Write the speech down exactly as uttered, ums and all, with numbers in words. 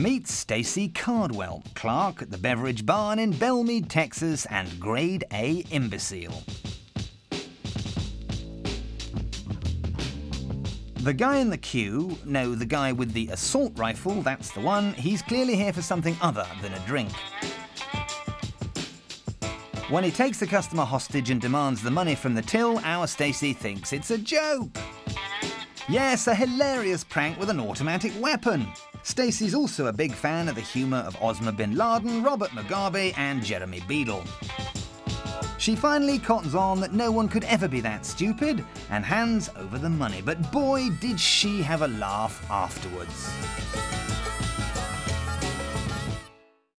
Meet Stacey Cardwell, clerk at the Beverage Barn in Bellmead, Texas, and grade A imbecile. The guy in the queue, no, the guy with the assault rifle, that's the one, he's clearly here for something other than a drink. When he takes the customer hostage and demands the money from the till, our Stacey thinks it's a joke. Yes, a hilarious prank with an automatic weapon. Stacey's also a big fan of the humour of Osama bin Laden, Robert Mugabe and Jeremy Beadle. She finally cottons on that no one could ever be that stupid and hands over the money, but boy did she have a laugh afterwards.